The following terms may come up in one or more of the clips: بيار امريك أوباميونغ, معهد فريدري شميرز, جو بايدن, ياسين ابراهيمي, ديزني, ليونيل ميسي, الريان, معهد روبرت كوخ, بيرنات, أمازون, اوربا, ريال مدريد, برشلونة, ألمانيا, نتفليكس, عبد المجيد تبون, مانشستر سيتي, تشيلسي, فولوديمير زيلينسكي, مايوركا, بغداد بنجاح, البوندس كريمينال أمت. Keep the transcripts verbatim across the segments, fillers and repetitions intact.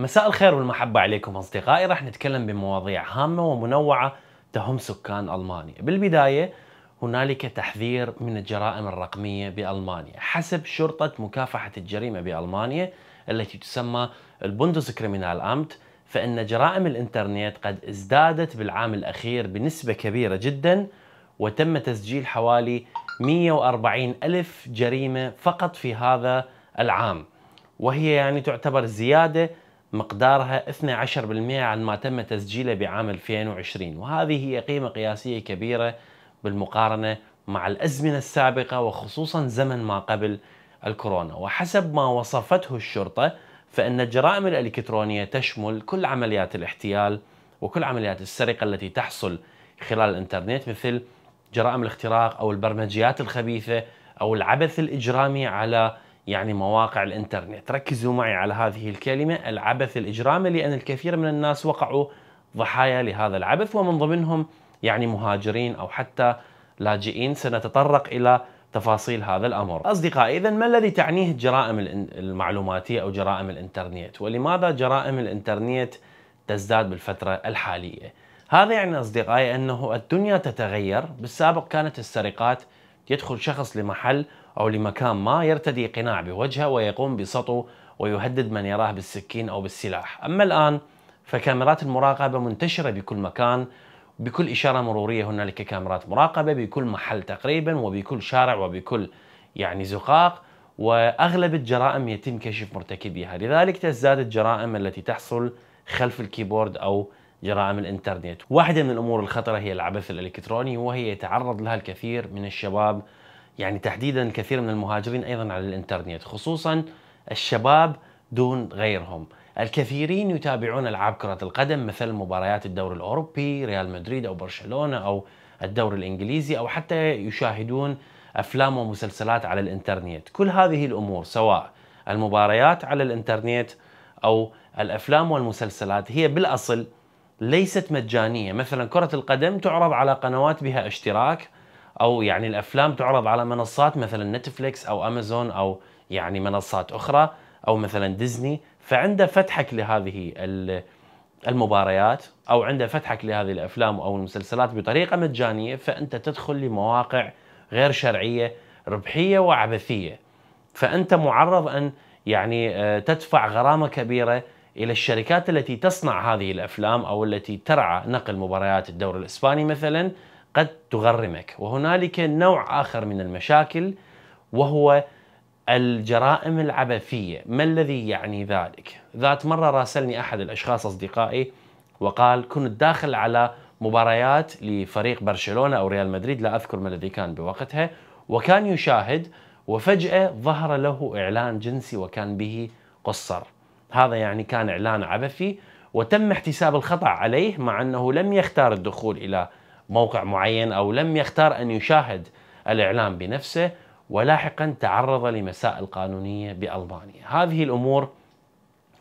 مساء الخير والمحبة عليكم أصدقائي. راح نتكلم بمواضيع هامة ومنوعة تهم سكان ألمانيا. بالبداية هنالك تحذير من الجرائم الرقمية بألمانيا حسب شرطة مكافحة الجريمة بألمانيا التي تسمى البوندس كريمينال أمت، فإن جرائم الإنترنت قد ازدادت بالعام الأخير بنسبة كبيرة جدا، وتم تسجيل حوالي مئة وأربعين ألف جريمة فقط في هذا العام، وهي يعني تعتبر زيادة مقدارها اثني عشر بالمئة عن ما تم تسجيله بعام ألفين وعشرين، وهذه هي قيمة قياسية كبيرة بالمقارنة مع الأزمنة السابقة وخصوصا زمن ما قبل الكورونا. وحسب ما وصفته الشرطة فإن الجرائم الإلكترونية تشمل كل عمليات الاحتيال وكل عمليات السرقة التي تحصل خلال الإنترنت، مثل جرائم الاختراق أو البرمجيات الخبيثة أو العبث الإجرامي على يعني مواقع الإنترنت. ركزوا معي على هذه الكلمة، العبث الإجرامي، لأن الكثير من الناس وقعوا ضحايا لهذا العبث، ومن ضمنهم يعني مهاجرين أو حتى لاجئين. سنتطرق إلى تفاصيل هذا الأمر. أصدقائي، إذن ما الذي تعنيه الجرائم المعلوماتية أو جرائم الإنترنت، ولماذا جرائم الإنترنت تزداد بالفترة الحالية؟ هذا يعني أصدقائي أنه الدنيا تتغير. بالسابق كانت السرقات يدخل شخص لمحل أو لمكان ما، يرتدي قناع بوجهه ويقوم بسطو ويهدد من يراه بالسكين أو بالسلاح. أما الآن فكاميرات المراقبة منتشرة بكل مكان، بكل إشارة مرورية هنالك كاميرات مراقبة، بكل محل تقريبا وبكل شارع وبكل يعني زقاق، وأغلب الجرائم يتم كشف مرتكبيها. لذلك تزداد الجرائم التي تحصل خلف الكيبورد أو جرائم الإنترنت. واحدة من الأمور الخطرة هي العبث الإلكتروني، وهي يتعرض لها الكثير من الشباب، يعني تحديدا الكثير من المهاجرين أيضا على الإنترنت، خصوصا الشباب دون غيرهم. الكثيرين يتابعون ألعاب كرة القدم مثل مباريات الدوري الأوروبي، ريال مدريد أو برشلونة أو الدوري الإنجليزي، أو حتى يشاهدون أفلام ومسلسلات على الإنترنت. كل هذه الأمور سواء المباريات على الإنترنت أو الأفلام والمسلسلات هي بالأصل ليست مجانية. مثلا كرة القدم تعرض على قنوات بها اشتراك، أو يعني الأفلام تعرض على منصات مثلا نتفليكس أو أمازون أو يعني منصات أخرى أو مثلا ديزني. فعند فتحك لهذه المباريات أو عند فتحك لهذه الأفلام أو المسلسلات بطريقة مجانية، فأنت تدخل لمواقع غير شرعية، ربحية وعبثية، فأنت معرض أن يعني تدفع غرامة كبيرة إلى الشركات التي تصنع هذه الأفلام أو التي ترعى نقل مباريات الدوري الإسباني مثلا، قد تغرمك. وهنالك نوع آخر من المشاكل وهو الجرائم العبثية. ما الذي يعني ذلك؟ ذات مرة راسلني أحد الأشخاص أصدقائي وقال: كنت داخل على مباريات لفريق برشلونة أو ريال مدريد، لا أذكر ما الذي كان بوقتها، وكان يشاهد وفجأة ظهر له إعلان جنسي وكان به قصر. هذا يعني كان إعلان عبثي وتم احتساب الخطأ عليه، مع أنه لم يختار الدخول إلى موقع معين أو لم يختار أن يشاهد الإعلان بنفسه، ولاحقا تعرض لمسائل قانونية بألمانيا. هذه الأمور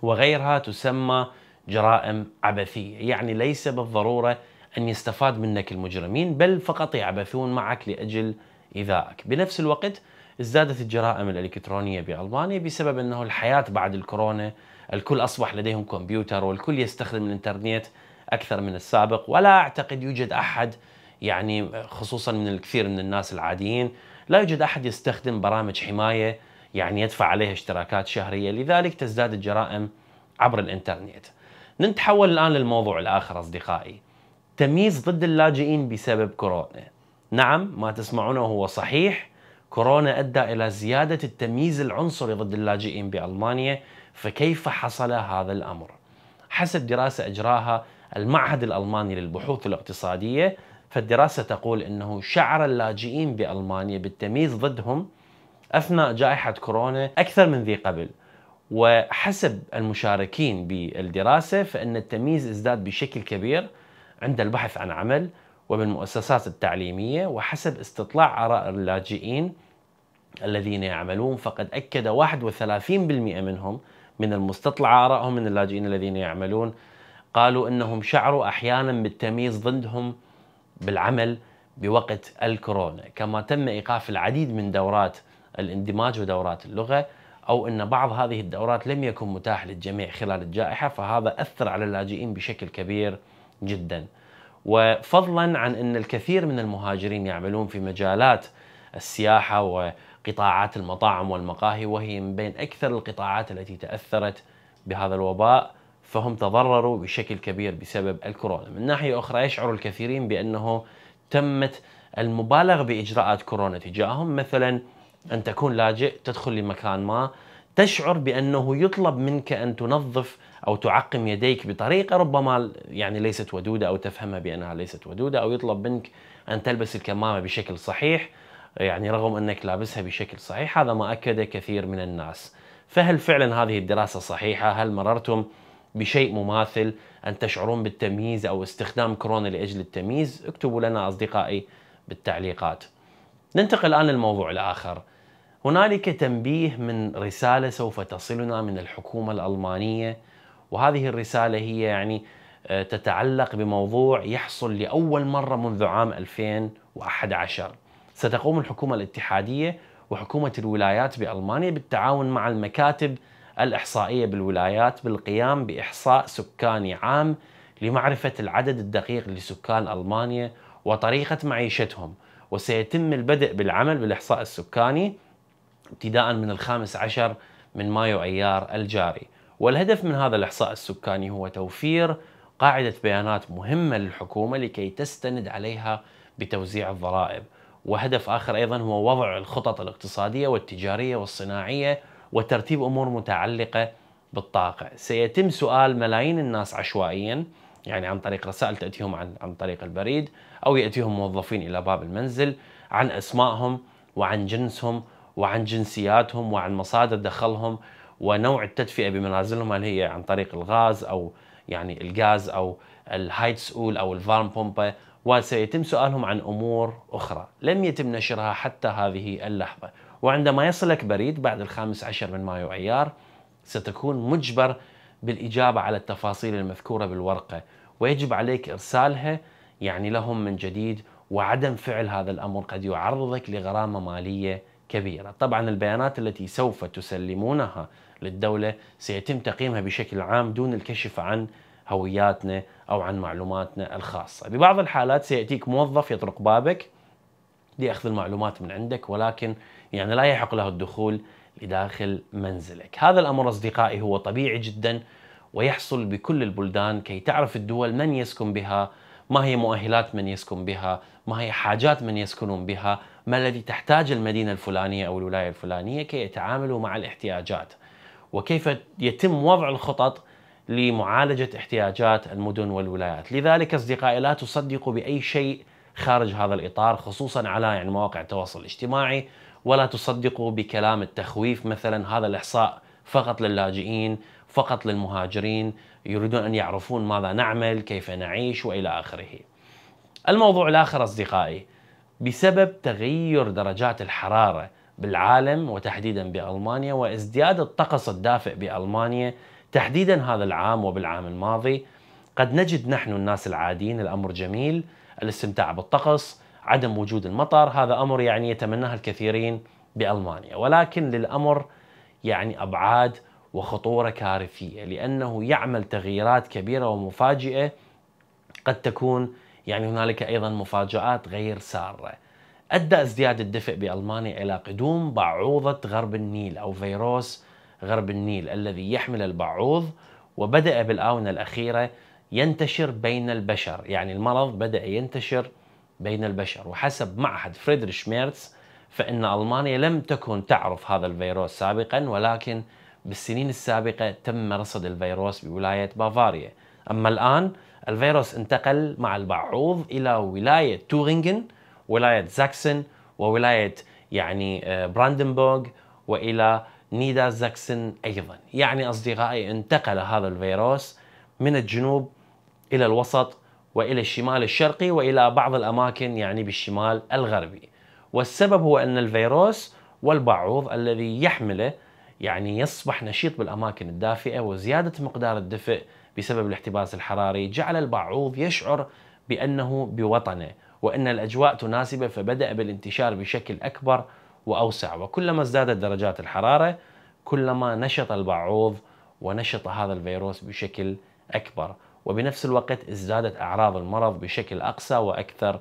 وغيرها تسمى جرائم عبثية، يعني ليس بالضرورة أن يستفاد منك المجرمين، بل فقط يعبثون معك لأجل إيذائك. بنفس الوقت ازدادت الجرائم الإلكترونية بألمانيا بسبب أنه الحياة بعد الكورونا الكل أصبح لديهم كمبيوتر والكل يستخدم الإنترنت أكثر من السابق، ولا أعتقد يوجد أحد يعني خصوصا من الكثير من الناس العاديين لا يوجد أحد يستخدم برامج حماية يعني يدفع عليها اشتراكات شهرية. لذلك تزداد الجرائم عبر الإنترنت. نتحول الآن للموضوع الآخر أصدقائي، تمييز ضد اللاجئين بسبب كورونا. نعم، ما تسمعونه هو صحيح، كورونا أدى إلى زيادة التمييز العنصري ضد اللاجئين بألمانيا. فكيف حصل هذا الأمر؟ حسب دراسة أجراها المعهد الألماني للبحوث الاقتصادية، فالدراسة تقول أنه شعر اللاجئين بألمانيا بالتمييز ضدهم أثناء جائحة كورونا أكثر من ذي قبل. وحسب المشاركين بالدراسة فإن التمييز ازداد بشكل كبير عند البحث عن عمل وبالمؤسسات التعليمية. وحسب استطلاع آراء اللاجئين الذين يعملون فقد أكد واحد وثلاثين بالمئة منهم من المستطلع آراءهم من اللاجئين الذين يعملون قالوا أنهم شعروا أحيانا بالتمييز ضدهم بالعمل بوقت الكورونا، كما تم إيقاف العديد من دورات الاندماج ودورات اللغة أو أن بعض هذه الدورات لم يكن متاح للجميع خلال الجائحة، فهذا أثر على اللاجئين بشكل كبير جدا. وفضلا عن أن الكثير من المهاجرين يعملون في مجالات السياحة وقطاعات المطاعم والمقاهي، وهي من بين أكثر القطاعات التي تأثرت بهذا الوباء، فهم تضرروا بشكل كبير بسبب الكورونا. من ناحية أخرى يشعر الكثيرين بأنه تمت المبالغ بإجراءات كورونا تجاههم، مثلا أن تكون لاجئ تدخل لمكان ما تشعر بأنه يطلب منك أن تنظف أو تعقم يديك بطريقة ربما يعني ليست ودودة أو تفهمها بأنها ليست ودودة، أو يطلب منك أن تلبس الكمامة بشكل صحيح يعني رغم أنك لابسها بشكل صحيح. هذا ما أكده كثير من الناس. فهل فعلا هذه الدراسة صحيحة؟ هل مررتم بشيء مماثل، أن تشعرون بالتمييز أو استخدام كورونا لأجل التمييز؟ اكتبوا لنا أصدقائي بالتعليقات. ننتقل الآن للموضوع الآخر. هنالك تنبيه من رسالة سوف تصلنا من الحكومة الألمانية، وهذه الرسالة هي يعني تتعلق بموضوع يحصل لأول مرة منذ عام ألفين وأحد عشر. ستقوم الحكومة الاتحادية وحكومة الولايات بألمانيا بالتعاون مع المكاتب الإحصائية بالولايات بالقيام بإحصاء سكاني عام لمعرفة العدد الدقيق لسكان ألمانيا وطريقة معيشتهم، وسيتم البدء بالعمل بالإحصاء السكاني ابتداء من الخامس عشر من مايو أيار الجاري. والهدف من هذا الإحصاء السكاني هو توفير قاعدة بيانات مهمة للحكومة لكي تستند عليها بتوزيع الضرائب. وهدف آخر أيضا هو وضع الخطط الاقتصادية والتجارية والصناعية وترتيب أمور متعلقة بالطاقة. سيتم سؤال ملايين الناس عشوائيا، يعني عن طريق رسائل تأتيهم عن, عن طريق البريد أو يأتيهم موظفين إلى باب المنزل، عن أسمائهم وعن جنسهم وعن جنسياتهم وعن مصادر دخلهم ونوع التدفئة بمنازلهم، هل هي عن طريق الغاز أو يعني الغاز أو الهايتسول أو الفارم بومبا. وسيتم سؤالهم عن أمور أخرى لم يتم نشرها حتى هذه اللحظة. وعندما يصلك بريد بعد الخامس عشر من مايو أيار ستكون مجبر بالإجابة على التفاصيل المذكورة بالورقة، ويجب عليك إرسالها يعني لهم من جديد، وعدم فعل هذا الأمر قد يعرضك لغرامة مالية كبيرة. طبعا البيانات التي سوف تسلمونها للدولة سيتم تقييمها بشكل عام دون الكشف عن هوياتنا أو عن معلوماتنا الخاصة. ببعض الحالات سيأتيك موظف يطرق بابك لأخذ المعلومات من عندك، ولكن يعني لا يحق له الدخول لداخل منزلك. هذا الأمر أصدقائي هو طبيعي جدا ويحصل بكل البلدان، كي تعرف الدول من يسكن بها، ما هي مؤهلات من يسكن بها، ما هي حاجات من يسكنون بها، ما الذي تحتاج المدينة الفلانية أو الولاية الفلانية كي يتعاملوا مع الاحتياجات، وكيف يتم وضع الخطط لمعالجة احتياجات المدن والولايات. لذلك أصدقائي لا تصدقوا بأي شيء خارج هذا الإطار، خصوصا على يعني مواقع التواصل الاجتماعي، ولا تصدقوا بكلام التخويف مثلا هذا الإحصاء فقط للاجئين، فقط للمهاجرين، يريدون أن يعرفون ماذا نعمل، كيف نعيش، وإلى آخره. الموضوع الآخر أصدقائي، بسبب تغير درجات الحرارة بالعالم وتحديدا بألمانيا وازدياد الطقس الدافئ بألمانيا تحديدا هذا العام وبالعام الماضي، قد نجد نحن الناس العاديين الأمر جميل، الاستمتاع بالطقس، عدم وجود المطر، هذا أمر يعني يتمناه الكثيرين بألمانيا، ولكن للأمر يعني أبعاد وخطورة كارثية، لأنه يعمل تغييرات كبيرة ومفاجئة، قد تكون يعني هنالك أيضا مفاجآت غير سارة. أدى ازدياد الدفء بألمانيا إلى قدوم بعوضة غرب النيل أو فيروس غرب النيل الذي يحمل البعوض، وبدأ بالآونة الأخيرة ينتشر بين البشر، يعني المرض بدأ ينتشر بين البشر. وحسب معهد فريدري شميرز فإن ألمانيا لم تكن تعرف هذا الفيروس سابقا، ولكن بالسنين السابقة تم رصد الفيروس بولاية بافاريا. أما الآن الفيروس انتقل مع البعوض إلى ولاية تورينغن، ولاية زاكسن، وولاية يعني براندنبورغ، وإلى نيدا زاكسن أيضا. يعني أصدقائي انتقل هذا الفيروس من الجنوب إلى الوسط وإلى الشمال الشرقي وإلى بعض الأماكن يعني بالشمال الغربي. والسبب هو أن الفيروس والبعوض الذي يحمله يعني يصبح نشيط بالأماكن الدافئة، وزيادة مقدار الدفء بسبب الاحتباس الحراري جعل البعوض يشعر بأنه بوطنه وأن الأجواء تناسبه، فبدأ بالانتشار بشكل أكبر وأوسع. وكلما ازدادت درجات الحرارة كلما نشط البعوض ونشط هذا الفيروس بشكل أكبر، وبنفس الوقت ازدادت أعراض المرض بشكل أقسى وأكثر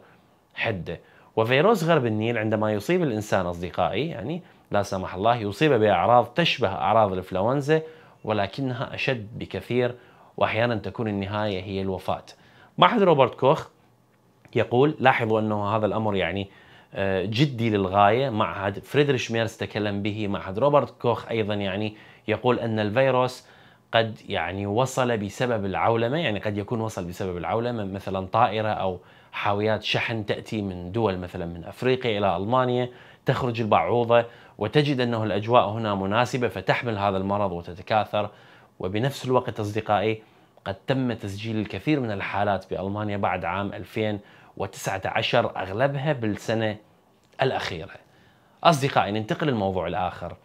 حدة. وفيروس غرب النيل عندما يصيب الإنسان أصدقائي يعني لا سمح الله يصيب بأعراض تشبه أعراض الإنفلونزا ولكنها أشد بكثير، وأحيانا تكون النهاية هي الوفاة. معهد روبرت كوخ يقول، لاحظوا أنه هذا الأمر يعني جدي للغاية، معهد فريدري شميرز تكلم به، معهد روبرت كوخ أيضا يعني يقول أن الفيروس قد يعني وصل بسبب العولمة، يعني قد يكون وصل بسبب العولمة، مثلا طائرة أو حاويات شحن تأتي من دول مثلا من أفريقيا إلى ألمانيا، تخرج البعوضة وتجد أنه الأجواء هنا مناسبة فتحمل هذا المرض وتتكاثر. وبنفس الوقت أصدقائي قد تم تسجيل الكثير من الحالات بألمانيا بعد عام ألفين وتسعة عشر، أغلبها بالسنة الأخيرة. أصدقائي ننتقل للموضوع الآخر.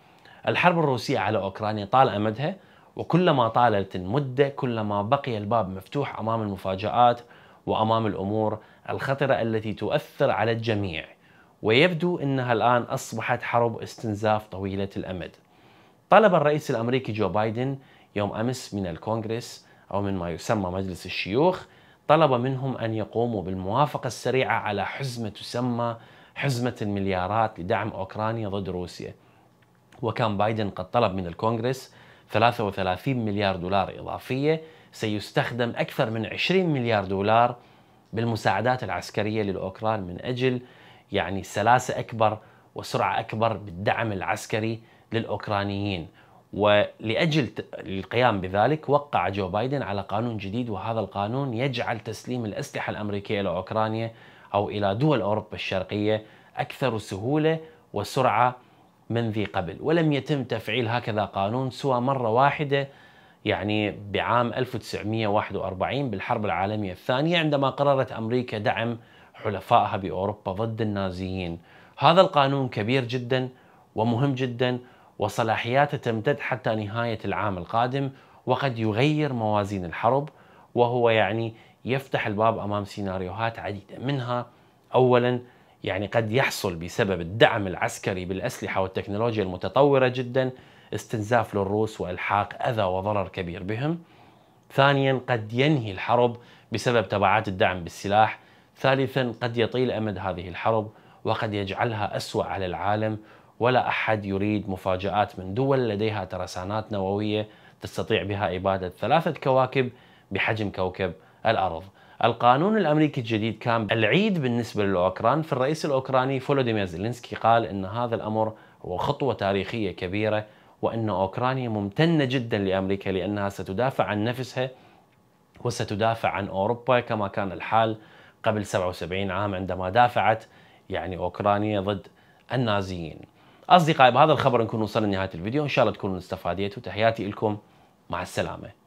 الحرب الروسية على أوكرانيا طال أمدها، وكلما طالت المدة كلما بقي الباب مفتوح أمام المفاجآت وأمام الأمور الخطرة التي تؤثر على الجميع، ويبدو أنها الآن أصبحت حرب استنزاف طويلة الأمد. طلب الرئيس الأمريكي جو بايدن يوم أمس من الكونغرس أو من ما يسمى مجلس الشيوخ، طلب منهم أن يقوموا بالموافقة السريعة على حزمة تسمى حزمة المليارات لدعم أوكرانيا ضد روسيا. وكان بايدن قد طلب من الكونغرس ثلاثة وثلاثين مليار دولار إضافية، سيستخدم أكثر من عشرين مليار دولار بالمساعدات العسكرية للأوكران من أجل يعني سلاسة أكبر وسرعة أكبر بالدعم العسكري للأوكرانيين. ولأجل القيام بذلك وقع جو بايدن على قانون جديد، وهذا القانون يجعل تسليم الأسلحة الأمريكية إلى أوكرانيا أو إلى دول أوروبا الشرقية أكثر سهولة وسرعة من ذي قبل. ولم يتم تفعيل هكذا قانون سوى مرة واحدة يعني بعام ألف وتسعمئة وواحد وأربعين بالحرب العالمية الثانية، عندما قررت أمريكا دعم حلفائها بأوروبا ضد النازيين. هذا القانون كبير جدا ومهم جدا، وصلاحياته تمتد حتى نهاية العام القادم، وقد يغير موازين الحرب، وهو يعني يفتح الباب أمام سيناريوهات عديدة. منها أولا يعني قد يحصل بسبب الدعم العسكري بالأسلحة والتكنولوجيا المتطورة جدا استنزاف للروس وإلحاق أذى وضرر كبير بهم. ثانيا قد ينهي الحرب بسبب تبعات الدعم بالسلاح. ثالثا قد يطيل أمد هذه الحرب وقد يجعلها أسوأ على العالم، ولا أحد يريد مفاجآت من دول لديها ترسانات نووية تستطيع بها إبادة ثلاثة كواكب بحجم كوكب الأرض. القانون الأمريكي الجديد كان العيد بالنسبة للأوكران، فالرئيس الأوكراني فولوديمير زيلينسكي قال أن هذا الأمر هو خطوة تاريخية كبيرة، وأن أوكرانيا ممتنة جدا لأمريكا لأنها ستدافع عن نفسها وستدافع عن أوروبا، كما كان الحال قبل سبعة وسبعين عام عندما دافعت يعني أوكرانيا ضد النازيين. أصدقائي بهذا الخبر نكون وصلنا لنهاية الفيديو، إن شاء الله تكونوا استفاديتوا. تحياتي لكم، مع السلامة.